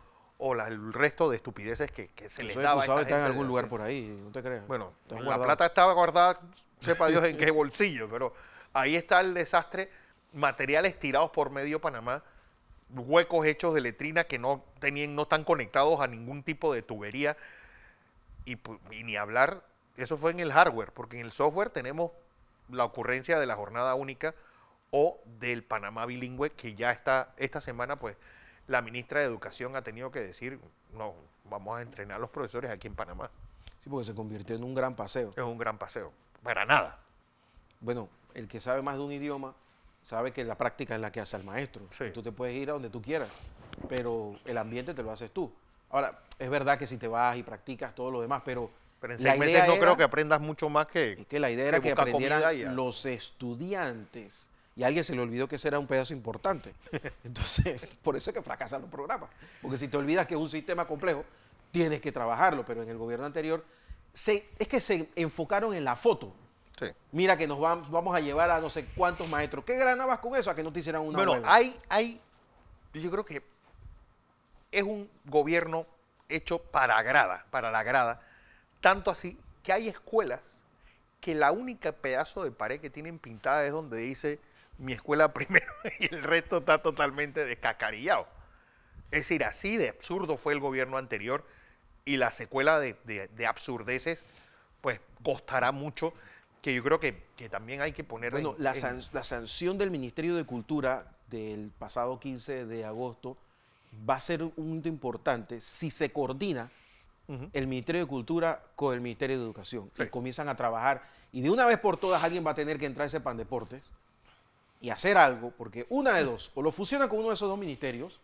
o la, el resto de estupideces que, que se les daba. Esos excusados están en algún lugar por ahí, no te creas. Bueno, la plata estaba guardada, sepa Dios en qué bolsillo, pero ahí está el desastre, materiales tirados por medio Panamá, huecos hechos de letrina que no tenían, no están conectados a ningún tipo de tubería, y, y ni hablar, eso fue en el hardware, porque en el software tenemos la ocurrencia de la jornada única o del Panamá bilingüe, que ya está esta semana, pues la ministra de Educación ha tenido que decir, no, vamos a entrenar a los profesores aquí en Panamá. Sí, porque se convirtió en un gran paseo. Es un gran paseo, para nada. Bueno, el que sabe más de un idioma sabe que la práctica es la que hace el maestro. Sí. Tú te puedes ir a donde tú quieras, pero el ambiente te lo haces tú. Ahora, es verdad que si te vas y practicas todo lo demás, pero... Pero en seis meses no creo que aprendas mucho más que... Es que la idea era que aprendieran los estudiantes. Y a alguien se le olvidó que ese era un pedazo importante. Entonces, por eso es que fracasan los programas. Porque si te olvidas que es un sistema complejo, tienes que trabajarlo. Pero en el gobierno anterior, se, es que se enfocaron en la foto. Sí. Mira que nos vamos, vamos a llevar a no sé cuántos maestros. ¿Qué ganabas con eso? A que no te hicieran una... Bueno, hay, hay... Yo creo que es un gobierno hecho para grada, para la grada, tanto así que hay escuelas que la única pedazo de pared que tienen pintada es donde dice mi escuela primero y el resto está totalmente descacarillado. Es decir, así de absurdo fue el gobierno anterior y la secuela de, de, de absurdeces pues costará mucho, que yo creo que, que también hay que poner... Bueno, en, la, san, en... la sanción del Ministerio de Cultura del pasado quince de agosto va a ser un punto importante si se coordina uh-huh. el Ministerio de Cultura con el Ministerio de Educación. Sí. Y comienzan a trabajar y de una vez por todas alguien va a tener que entrar a ese Pandeportes y hacer algo, porque una de dos, o lo fusionan con uno de esos dos ministerios,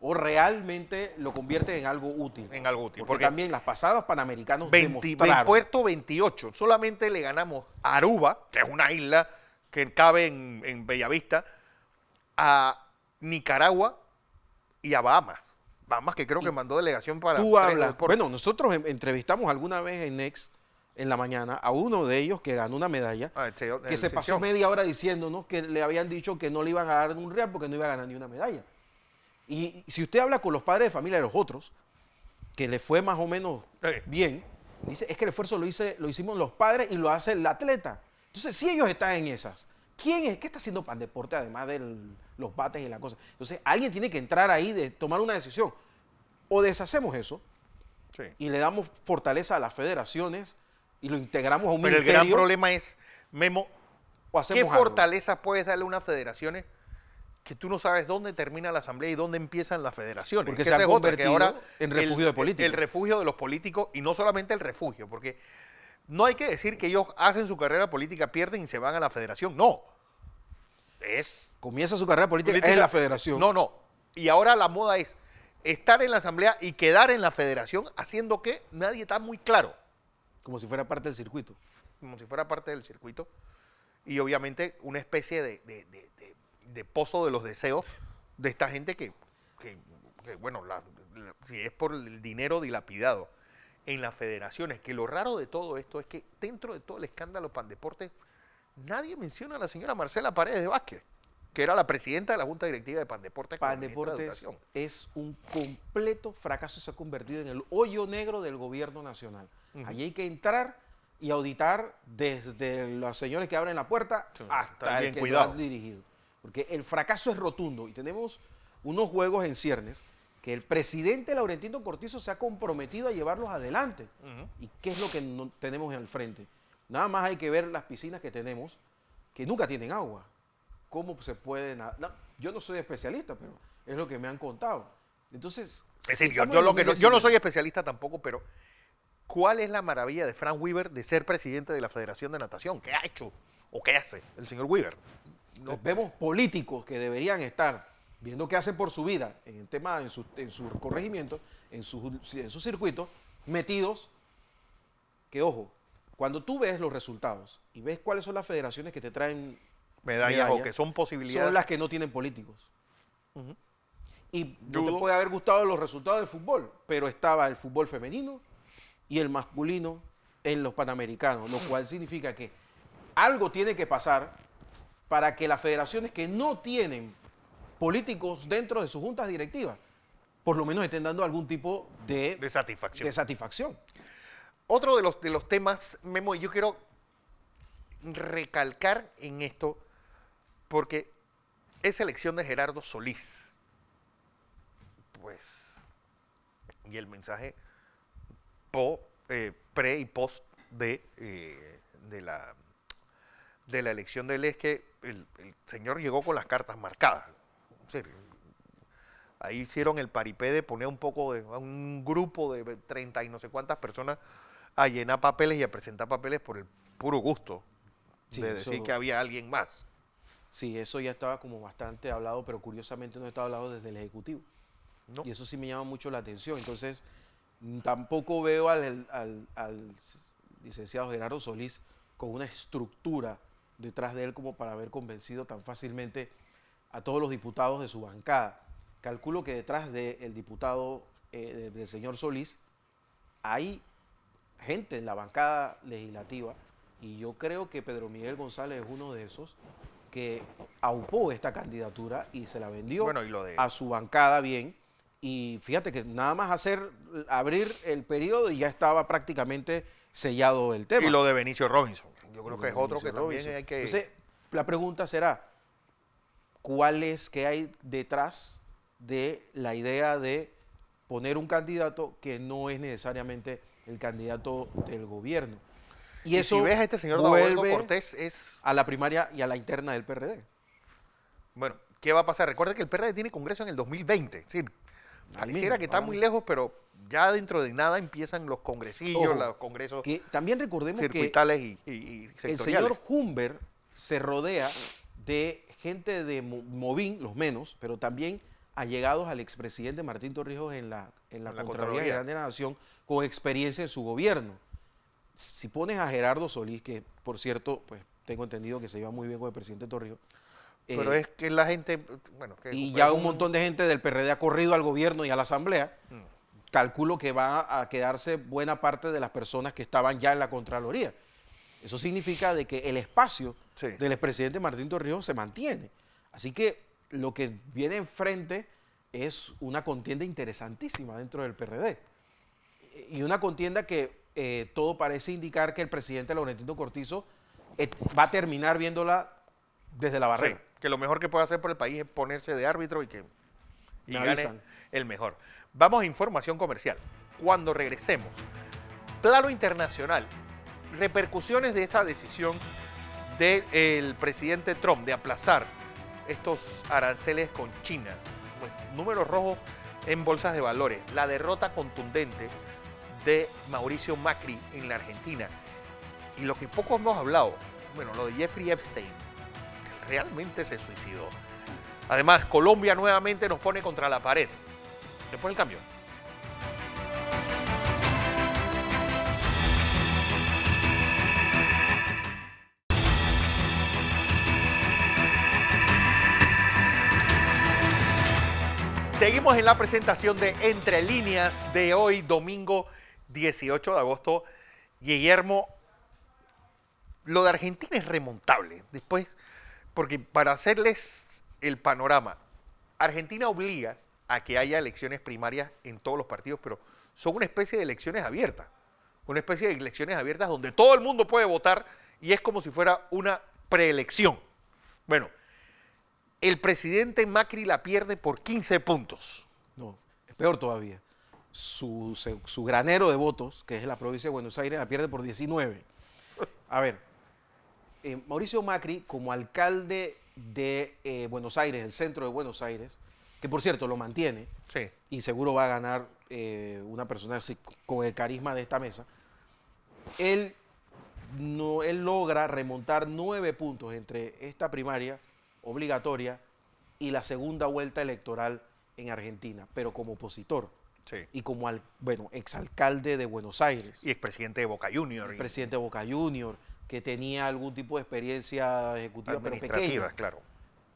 o realmente lo convierte en algo útil. En algo útil. Porque, porque también las pasadas Panamericanos demostraron. Puerto veintiocho, solamente le ganamos a Aruba, que es una isla que cabe en, en Bellavista, a Nicaragua y a Bahamas. Bahamas que creo y que mandó delegación para... Tú hablas. Bueno, nosotros entrevistamos alguna vez en Next, en la mañana, a uno de ellos que ganó una medalla, ah, este, que se sesión. pasó media hora diciéndonos que le habían dicho que no le iban a dar un real porque no iba a ganar ni una medalla. Y si usted habla con los padres de familia de los otros, que le fue más o menos bien, dice, es que el esfuerzo lo, hice, lo hicimos los padres y lo hace el atleta. Entonces, si ellos están en esas, ¿quién es que está haciendo Pandeporte además de los bates y la cosa? Entonces, alguien tiene que entrar ahí de tomar una decisión. O deshacemos eso sí. y le damos fortaleza a las federaciones y lo integramos a un Pero ministerio. Pero el gran problema es, Memo, o ¿qué algo? fortaleza puedes darle a unas federaciones que tú no sabes dónde termina la asamblea y dónde empiezan las federaciones? Porque se ha convertido ahora en refugio el, de políticos. El refugio de los políticos, y no solamente el refugio, porque no hay que decir que ellos hacen su carrera política, pierden y se van a la federación. No. Es... Comienza su carrera política, política en la federación. No, no. Y ahora la moda es estar en la asamblea y quedar en la federación, haciendo que nadie está muy claro. Como si fuera parte del circuito. Como si fuera parte del circuito. Y obviamente una especie de... de, de, de de pozo de los deseos de esta gente que, que, que bueno, la, la, si es por el dinero dilapidado en las federaciones, que lo raro de todo esto es que dentro de todo el escándalo Pandeporte, nadie menciona a la señora Marcela Paredes de Vázquez, que era la presidenta de la Junta Directiva de Pandeporte. Pandeporte es un completo fracaso, se ha convertido en el hoyo negro del gobierno nacional. Uh-huh. Allí hay que entrar y auditar desde los señores que abren la puerta sí, hasta el que lo han dirigido. Porque el fracaso es rotundo y tenemos unos juegos en ciernes que el presidente Laurentino Cortizo se ha comprometido a llevarlos adelante. Uh-huh. ¿Y qué es lo que no tenemos al frente? Nada más hay que ver las piscinas que tenemos, que nunca tienen agua. ¿Cómo se puede nadar? No, yo no soy especialista, pero es lo que me han contado. Entonces, es decir, yo, yo, lo que no, yo no soy especialista tampoco, pero ¿cuál es la maravilla de Frank Weaver de ser presidente de la Federación de Natación? ¿Qué ha hecho o qué hace el señor Weaver? Nos vemos políticos que deberían estar viendo qué hacen por su vida en el tema, en sus en su corregimientos, en sus en su circuitos, metidos. Que ojo, cuando tú ves los resultados y ves cuáles son las federaciones que te traen medallas, medallas o que son posibilidades. Son las que no tienen políticos. Uh-huh. Y no te puede haber gustado los resultados del fútbol, pero estaba el fútbol femenino y el masculino en los Panamericanos, lo cual significa que algo tiene que pasar para que las federaciones que no tienen políticos dentro de sus juntas directivas, por lo menos estén dando algún tipo de, de, satisfacción. de satisfacción. Otro de los, de los temas, Memo, yo quiero recalcar en esto, porque es elección de Gerardo Solís. Pues, y el mensaje po, eh, pre y post de, eh, de la... de la elección de él es que el, el señor llegó con las cartas marcadas. En serio. Ahí hicieron el paripé de poner un poco de a un grupo de treinta y no sé cuántas personas a llenar papeles y a presentar papeles por el puro gusto sí, de decir eso, que había alguien más. Sí, eso ya estaba como bastante hablado, pero curiosamente no estaba hablado desde el Ejecutivo. No. Y eso sí me llama mucho la atención. Entonces, tampoco veo al, al, al licenciado Gerardo Solís con una estructura detrás de él como para haber convencido tan fácilmente a todos los diputados de su bancada. Calculo que detrás del diputado, eh, del señor Solís, hay gente en la bancada legislativa y yo creo que Pedro Miguel González es uno de esos que aupó esta candidatura y se la vendió bueno, y lo de... a su bancada bien. y fíjate que nada más hacer abrir el periodo y ya estaba prácticamente sellado el tema. Y lo de Benicio Robinson, yo creo que es otro que también hay que... Entonces, la pregunta será, ¿cuál es que hay detrás de la idea de poner un candidato que no es necesariamente el candidato del gobierno? Y, y eso, si ves a este señor Dagoberto Cortés, es... a la primaria y a la interna del P R D. Bueno, ¿qué va a pasar? Recuerda que el P R D tiene congreso en el dos mil veinte. Sí, pareciera que está muy lejos, pero ya dentro de nada empiezan los congresillos, ojo, los congresos que también recordemos circuitales que y, y, y sectoriales. El señor Humber se rodea de gente de Movín, los menos, pero también allegados al expresidente Martín Torrijos en la, en la, en la Contraloría General de la Nación, con experiencia en su gobierno. Si pones a Gerardo Solís, que por cierto, pues tengo entendido que se lleva muy bien con el presidente Torrijos. Eh, Pero es que la gente... bueno, que y ya un montón de gente del P R D ha corrido al gobierno y a la asamblea. Mm. Calculo que va a quedarse buena parte de las personas que estaban ya en la Contraloría. Eso significa de que el espacio sí. del expresidente Martín Torrijos se mantiene. Así que lo que viene enfrente es una contienda interesantísima dentro del P R D. Y una contienda que eh, todo parece indicar que el presidente Laurentino Cortizo eh, va a terminar viéndola desde la barrera. Sí, que lo mejor que puede hacer por el país es ponerse de árbitro y que y gane el mejor. Vamos a información comercial. Cuando regresemos, plano internacional, repercusiones de esta decisión del presidente Trump de aplazar estos aranceles con China. Pues, números rojos en bolsas de valores. La derrota contundente de Mauricio Macri en la Argentina. Y lo que poco hemos hablado, bueno, lo de Jeffrey Epstein, realmente se suicidó. Además, Colombia nuevamente nos pone contra la pared. Después del cambio. Seguimos en la presentación de Entre Líneas de hoy, domingo dieciocho de agosto. Guillermo, lo de Argentina es remontable. Después... porque para hacerles el panorama, Argentina obliga a que haya elecciones primarias en todos los partidos, pero son una especie de elecciones abiertas, una especie de elecciones abiertas donde todo el mundo puede votar y es como si fuera una preelección. Bueno, el presidente Macri la pierde por quince puntos. No, es peor todavía. Su, su granero de votos, que es la provincia de Buenos Aires, la pierde por diecinueve. A ver... Eh, Mauricio Macri, como alcalde de eh, Buenos Aires, el centro de Buenos Aires, que por cierto lo mantiene, sí, y seguro va a ganar eh, una persona así, con el carisma de esta mesa, él, no, él logra remontar nueve puntos entre esta primaria obligatoria y la segunda vuelta electoral en Argentina, pero como opositor. Sí. Y como al, bueno, exalcalde de Buenos Aires. Y expresidente de Boca Juniors. Y... presidente de Boca Juniors, que tenía algún tipo de experiencia ejecutiva, pero pequeña. Claro.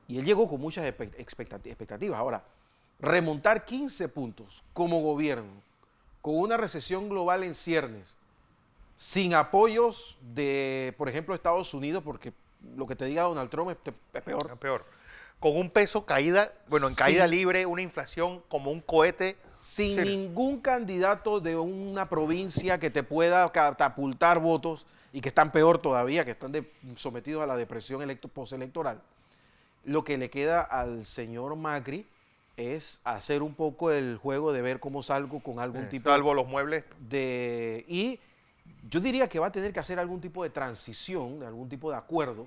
Y él llegó con muchas expectativas. Ahora, remontar quince puntos como gobierno, con una recesión global en ciernes, sin apoyos de, por ejemplo, Estados Unidos, porque lo que te diga Donald Trump es, es peor. Es peor. Con un peso caída, bueno, en sin, caída libre, una inflación como un cohete. Sin cero. Ningún candidato de una provincia que te pueda catapultar votos, y que están peor todavía, que están de, sometidos a la depresión postelectoral, lo que le queda al señor Macri es hacer un poco el juego de ver cómo salgo con algún eh, tipo... salvo los muebles. De, y yo diría que va a tener que hacer algún tipo de transición, algún tipo de acuerdo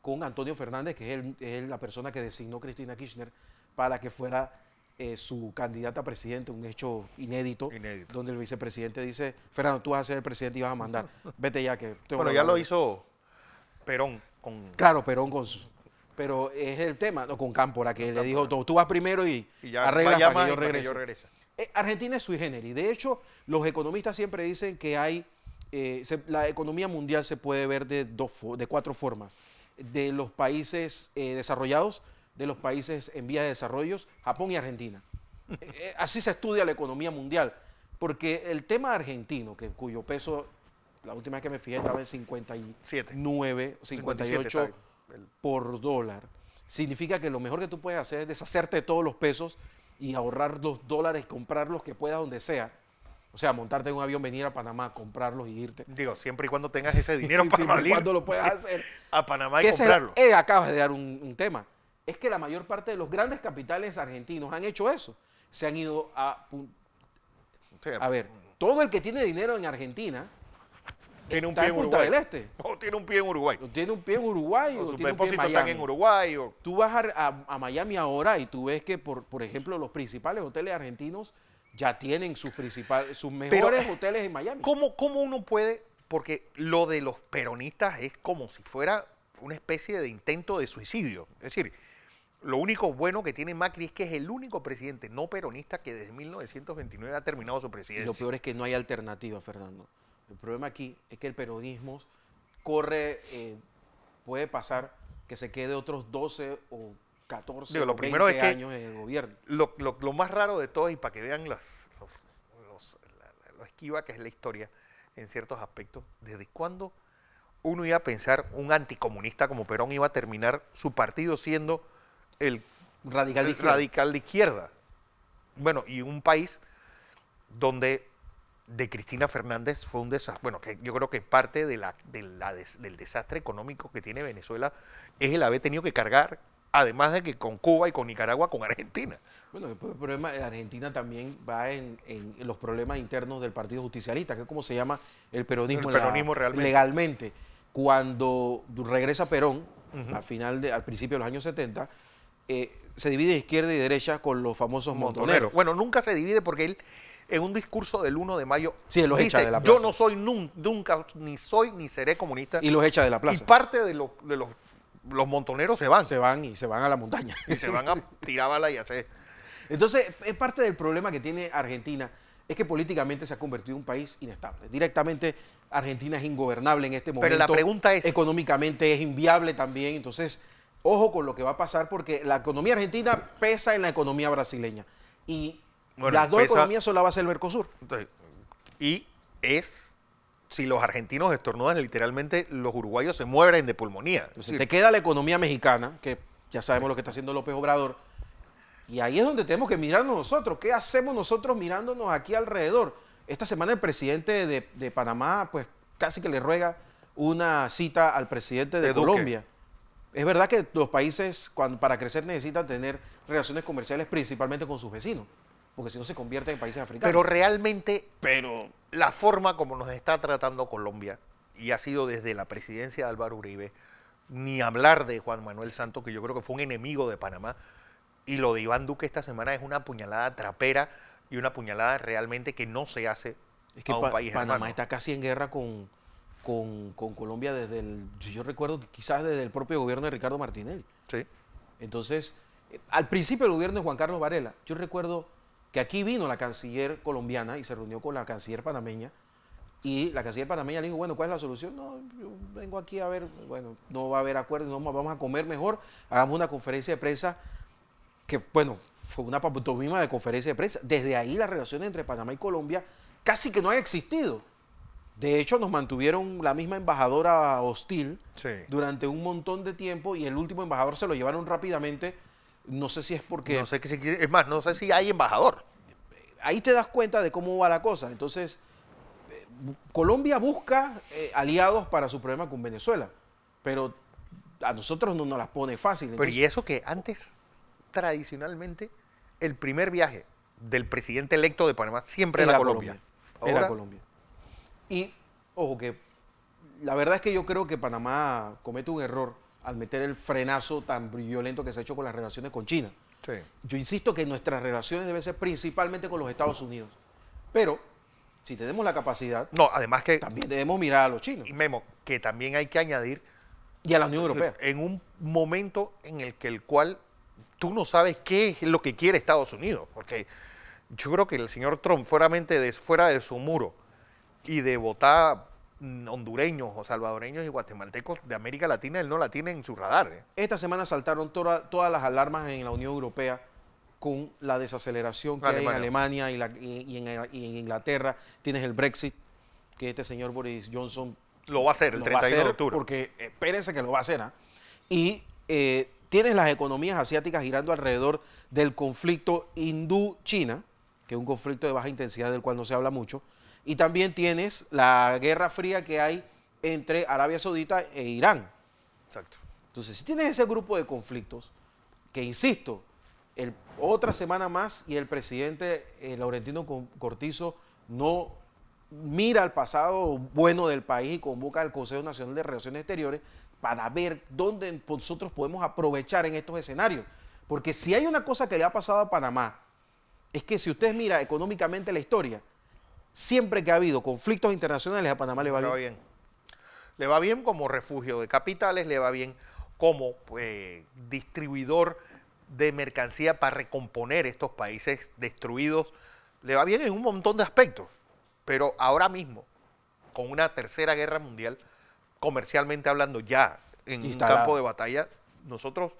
con Antonio Fernández, que es, el, es la persona que designó Cristina Kirchner para que fuera... Eh, su candidata a presidente, un hecho inédito, inédito, donde el vicepresidente dice, Fernando, tú vas a ser el presidente y vas a mandar, vete ya que... Tengo bueno, ya lo hizo Perón. Con... Claro, Perón con... Su... pero es el tema, no, con Cámpora, que con le Cámpora. dijo, tú vas primero y, y ya arreglas para que yo regrese. regrese. Eh, Argentina es sui generis. De hecho, los economistas siempre dicen que hay... Eh, se, la economía mundial se puede ver de, dos, de cuatro formas. De los países eh, desarrollados, de los países en vías de desarrollo, Japón y Argentina. Eh, así se estudia la economía mundial, porque el tema argentino, que, cuyo peso, la última vez que me fijé, estaba en cincuenta y nueve, cincuenta y ocho por dólar, significa que lo mejor que tú puedes hacer es deshacerte de todos los pesos y ahorrar los dólares, comprarlos que puedas donde sea. O sea, montarte en un avión, venir a Panamá, comprarlos y irte. Digo, siempre y cuando tengas ese dinero para Panamá. Siempre y cuando lo puedas hacer. A Panamá y comprarlo. Eh, acabas de dar un, un tema. Es que la mayor parte de los grandes capitales argentinos han hecho eso. Se han ido a... Sí, a ver, todo el que tiene dinero en Argentina... Tiene un, en Punta del Este. O tiene un pie en Uruguay. O tiene un pie en Uruguay. O, o su depósito está en Uruguay. O... Tú vas a, a, a Miami ahora y tú ves que, por, por ejemplo, los principales hoteles argentinos ya tienen sus, principales, sus mejores Pero, hoteles en Miami. ¿cómo, ¿Cómo uno puede...? Porque lo de los peronistas es como si fuera una especie de intento de suicidio. Es decir, lo único bueno que tiene Macri es que es el único presidente no peronista que desde mil novecientos veintinueve ha terminado su presidencia. Y lo peor es que no hay alternativa, Fernando. El problema aquí es que el peronismo corre, eh, puede pasar que se quede otros doce o catorce Digo, o lo veinte primero es años que en el gobierno. Lo, lo, lo más raro de todo, y para que vean las, los, los, la, la, lo esquiva que es la historia en ciertos aspectos, ¿desde cuándo uno iba a pensar un anticomunista como Perón iba a terminar su partido siendo el radical de izquierda? Radical de izquierda. Bueno, y un país donde... de Cristina Fernández fue un desastre. Bueno, que yo creo que parte de la, de la des, del desastre económico que tiene Venezuela es el haber tenido que cargar, además de que con Cuba y con Nicaragua, con Argentina. Bueno, después el problema de Argentina también va en, en los problemas internos del Partido Justicialista, que es como se llama el peronismo, el peronismo la, realmente. legalmente. Cuando regresa Perón, uh-huh. al, final de, al principio de los años setenta, eh, se divide izquierda y derecha con los famosos montoneros. montoneros. Bueno, nunca se divide porque él... en un discurso del uno de mayo, sí, los dice, echa de la plaza. Yo no soy nun, nunca, ni soy, ni seré comunista. Y los echa de la plaza. Y parte de, lo, de los, los montoneros se van. Se van y se van a la montaña. Y se van a tirar bala y hacer. Entonces, es parte del problema que tiene Argentina, es que políticamente se ha convertido en un país inestable. Directamente, Argentina es ingobernable en este momento. Pero la pregunta es... económicamente es inviable también. Entonces, ojo con lo que va a pasar, porque la economía argentina pesa en la economía brasileña. Y... bueno, las dos pesa, economías son la base del Mercosur. Y es, si los argentinos estornudan, literalmente los uruguayos se mueren de pulmonía. Entonces sí. te queda la economía mexicana, que ya sabemos sí. lo que está haciendo López Obrador, y ahí es donde tenemos que mirarnos nosotros. ¿Qué hacemos nosotros mirándonos aquí alrededor? Esta semana el presidente de, de Panamá, pues casi que le ruega una cita al presidente de, de Colombia. Duque. Es verdad que los países, cuando, para crecer, necesitan tener relaciones comerciales principalmente con sus vecinos, porque si no se convierte en países africanos. Pero realmente pero... la forma como nos está tratando Colombia, y ha sido desde la presidencia de Álvaro Uribe, ni hablar de Juan Manuel Santos, que yo creo que fue un enemigo de Panamá, y lo de Iván Duque esta semana es una puñalada trapera y una puñalada realmente que no se hace es que a un pa país Panamá hermano. Está casi en guerra con, con, con Colombia desde el... yo recuerdo que quizás desde el propio gobierno de Ricardo Martinelli. Sí. Entonces, al principio del gobierno de Juan Carlos Varela, yo recuerdo... que aquí vino la canciller colombiana y se reunió con la canciller panameña, y la canciller panameña le dijo, bueno, ¿cuál es la solución? No, yo vengo aquí a ver, bueno, no va a haber acuerdo, no, vamos a comer mejor, hagamos una conferencia de prensa, que bueno, fue una pantomima de conferencia de prensa. Desde ahí las relaciones entre Panamá y Colombia casi que no han existido. De hecho, nos mantuvieron la misma embajadora hostil sí. durante un montón de tiempo, y el último embajador se lo llevaron rápidamente. No sé si es porque... No sé que si, es más, no sé si hay embajador. Ahí te das cuenta de cómo va la cosa. Entonces, eh, Colombia busca eh, aliados para su problema con Venezuela, pero a nosotros no nos las pone fácil. Entonces, pero y eso que antes, tradicionalmente, el primer viaje del presidente electo de Panamá siempre era, era Colombia. Colombia. Era Colombia. Y, ojo, que la verdad es que yo creo que Panamá comete un error al meter el frenazo tan violento que se ha hecho con las relaciones con China. Sí. Yo insisto que nuestras relaciones deben ser principalmente con los Estados Unidos. Pero, si tenemos la capacidad... No, además que... también debemos mirar a los chinos. Y Memo, que también hay que añadir... y a la Unión Europea. En un momento en el que el cual tú no sabes qué es lo que quiere Estados Unidos. Porque yo creo que el señor Trump, fuera de, fuera de su muro y de votar... hondureños o salvadoreños y guatemaltecos de América Latina, él no la tiene en su radar. ¿eh? Esta semana saltaron toda, todas las alarmas en la Unión Europea con la desaceleración que Alemania. hay en Alemania y, la, y, y, en, y en Inglaterra. Tienes el Brexit, que este señor Boris Johnson lo va a hacer el treinta y uno de octubre. Porque espérense que lo va a hacer. ¿eh? Y eh, Tienes las economías asiáticas girando alrededor del conflicto hindú-china, que es un conflicto de baja intensidad del cual no se habla mucho, y también tienes la guerra fría que hay entre Arabia Saudita e Irán. Exacto. Entonces, si tienes ese grupo de conflictos, que insisto, el, otra semana más y el presidente eh, Laurentino Cortizo no mira al pasado bueno del país y convoca al Consejo Nacional de Relaciones Exteriores para ver dónde nosotros podemos aprovechar en estos escenarios. Porque si hay una cosa que le ha pasado a Panamá, es que si usted mira económicamente la historia, siempre que ha habido conflictos internacionales a Panamá le va bien. bien. Le va bien como refugio de capitales, le va bien como eh, distribuidor de mercancía para recomponer estos países destruidos. Le va bien en un montón de aspectos, pero ahora mismo, con una tercera guerra mundial, comercialmente hablando ya en instalado. Un campo de batalla, nosotros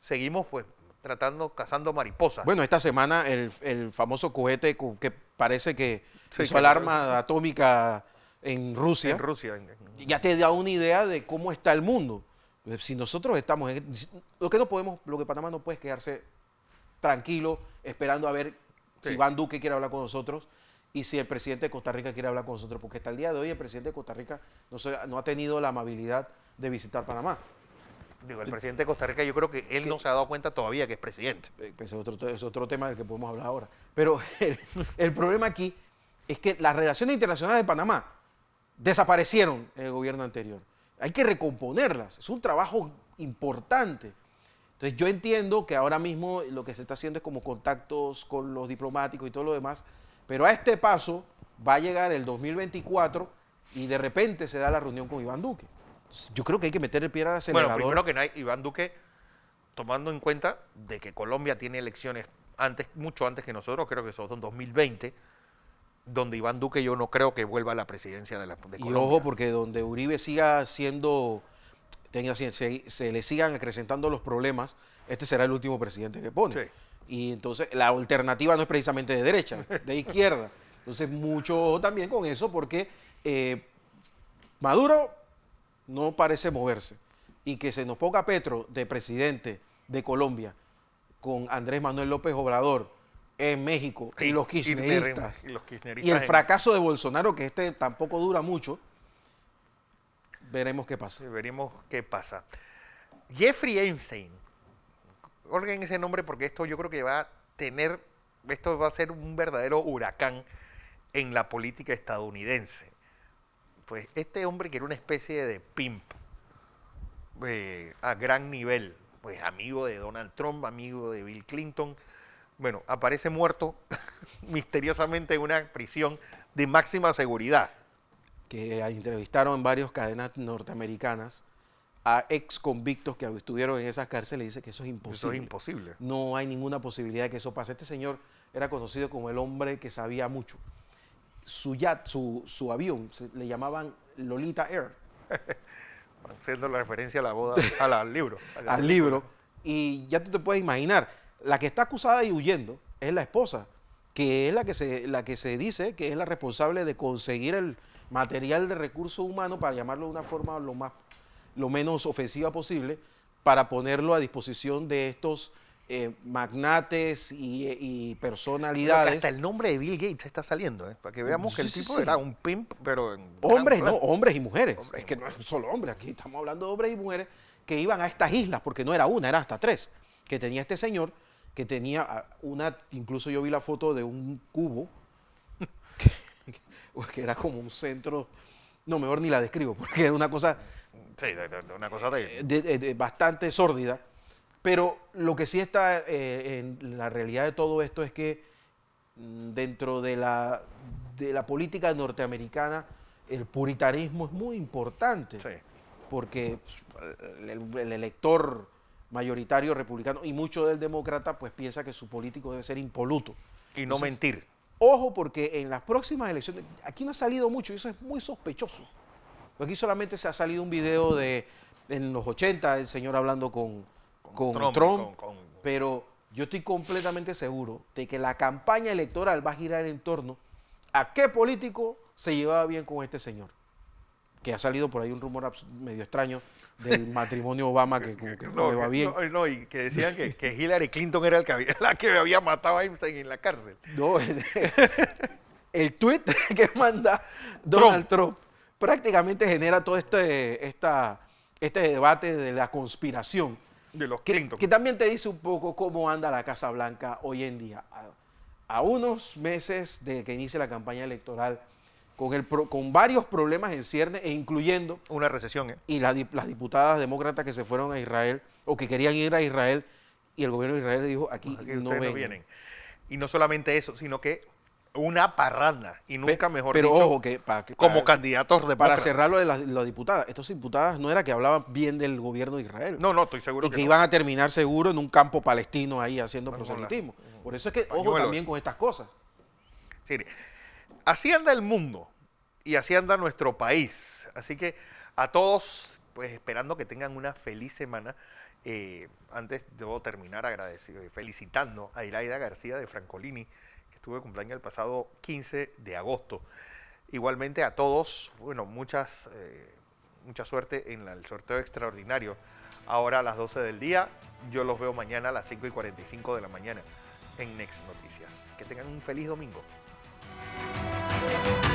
seguimos pues tratando, cazando mariposas. Bueno, esta semana el, el famoso cohete que parece que sí, hizo que alarma no, atómica en Rusia. En Rusia. En, en, ya te da una idea de cómo está el mundo. Si nosotros estamos en, lo que no podemos, lo que Panamá no puede es quedarse tranquilo, esperando a ver sí. si Iván Duque quiere hablar con nosotros y si el presidente de Costa Rica quiere hablar con nosotros, porque hasta el día de hoy el presidente de Costa Rica no, se, no ha tenido la amabilidad de visitar Panamá. Digo, el presidente de Costa Rica, yo creo que él que, no se ha dado cuenta todavía que es presidente. Es otro, es otro tema del que podemos hablar ahora. Pero el, el problema aquí es que las relaciones internacionales de Panamá desaparecieron en el gobierno anterior. Hay que recomponerlas, es un trabajo importante. Entonces yo entiendo que ahora mismo lo que se está haciendo es como contactos con los diplomáticos y todo lo demás, pero a este paso va a llegar el dos mil veinticuatro y de repente se da la reunión con Iván Duque. Yo creo que hay que meter el pie al acelerador. Bueno, primero que nada, Iván Duque, tomando en cuenta de que Colombia tiene elecciones antes, mucho antes que nosotros, creo que son dos mil veinte, donde Iván Duque yo no creo que vuelva a la presidencia de, la, de Colombia. Y ojo, porque donde Uribe siga siendo, tenga, se, se le sigan acrecentando los problemas, este será el último presidente que pone. Sí. Y entonces la alternativa no es precisamente de derecha, de izquierda. Entonces mucho ojo también con eso, porque eh, Maduro no parece moverse. Y que se nos ponga Petro de presidente de Colombia con Andrés Manuel López Obrador en México y, y, los, kirchneristas, y los kirchneristas y el en... fracaso de Bolsonaro, que este tampoco dura mucho, veremos qué pasa. Sí, veremos qué pasa. Jeffrey Epstein, oigan ese nombre porque esto yo creo que va a tener, esto va a ser un verdadero huracán en la política estadounidense. Pues este hombre que era una especie de pimp eh, a gran nivel, pues amigo de Donald Trump, amigo de Bill Clinton, bueno, aparece muerto misteriosamente en una prisión de máxima seguridad. Que entrevistaron en varias cadenas norteamericanas a ex convictos que estuvieron en esas cárceles y dice que eso es imposible. Eso es imposible. No hay ninguna posibilidad de que eso pase. Este señor era conocido como el hombre que sabía mucho. Su yacht, su, su avión, se, le llamaban Lolita Air. Haciendo la referencia a la boda, a la, al libro. A la al libro. libro. Y ya tú te puedes imaginar, la que está acusada y huyendo es la esposa, que es la que se, la que se dice que es la responsable de conseguir el material de recursos humanos, para llamarlo de una forma lo, más, lo menos ofensiva posible, para ponerlo a disposición de estos Eh, magnates y, y personalidades. Hasta el nombre de Bill Gates está saliendo, ¿eh? Para que veamos sí, que el tipo sí, era sí. un pimp, pero en hombres, no, hombres y mujeres. Hombres es que mujeres. No es solo hombres, aquí estamos hablando de hombres y mujeres que iban a estas islas, porque no era una, era hasta tres, que tenía este señor, que tenía una, incluso yo vi la foto de un cubo, que, que era como un centro, no, mejor ni la describo, porque era una cosa, sí, una cosa de, de, de, de, bastante sórdida. Pero lo que sí está eh, en la realidad de todo esto es que dentro de la, de la política norteamericana el puritanismo es muy importante. Sí. Porque el, el elector mayoritario republicano y mucho del demócrata pues piensa que su político debe ser impoluto. Y no Entonces, mentir. Ojo, porque en las próximas elecciones, aquí no ha salido mucho y eso es muy sospechoso. Aquí solamente se ha salido un video de, en los ochenta, el señor hablando con... con Trump, Trump con, con... pero yo estoy completamente seguro de que la campaña electoral va a girar en torno a qué político se llevaba bien con este señor. que ha salido por ahí un rumor medio extraño del matrimonio Obama que, que, que no, no le va bien. No, no, y que decían que, que Hillary Clinton era el que, la que había matado a Einstein en la cárcel. No, el, el tuit que manda Donald Trump, Trump prácticamente genera todo este, esta, este debate de la conspiración. De los que, Clinton. Que también te dice un poco cómo anda la Casa Blanca hoy en día. A, a unos meses de que inicie la campaña electoral, Con, el pro, con varios problemas en cierne, e incluyendo... Una recesión, ¿eh? Y la, las diputadas demócratas que se fueron a Israel, o que querían ir a Israel, y el gobierno de Israel le dijo, aquí, aquí no, no vienen. Y no solamente eso, sino que una parranda, y nunca Pe, mejor pero dicho, ojo, que, para, que, para, como para, candidatos demócratas. Para cerrarlo de las, las diputadas, estas diputadas no era que hablaban bien del gobierno de Israel. No, no, estoy seguro y que, que no. Iban a terminar seguro en un campo palestino ahí haciendo no, proselitismo. La, Por eso es que, pañuelo, ojo también con estas cosas. Sí, así anda el mundo y así anda nuestro país. Así que a todos, pues esperando que tengan una feliz semana. Eh, antes debo terminar agradecido y felicitando a Iraida García de Francolini, que estuvo de cumpleaños el pasado quince de agosto. Igualmente a todos, bueno, muchas, eh, mucha suerte en la, el sorteo extraordinario. Ahora a las doce del día, yo los veo mañana a las cinco y cuarenta y cinco de la mañana en Next Noticias. Que tengan un feliz domingo. We'll be right back.